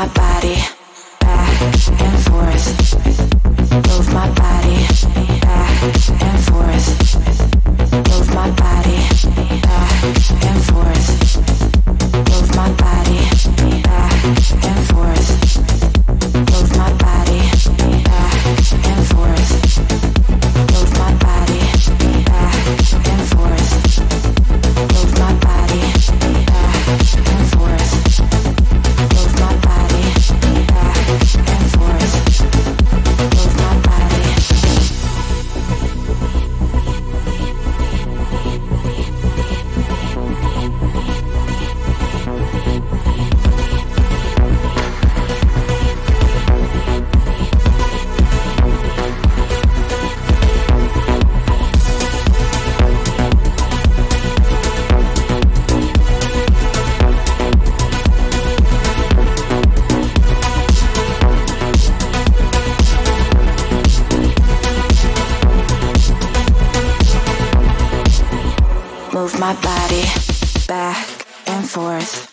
my body back and forth. Move my body back and forth. Move my body back and forth. Move my body back and forth. Move my body back and forth. Move my body back and forth. Move my body back and forth. Move my body back and forth. Move my body. Move my body back and forth.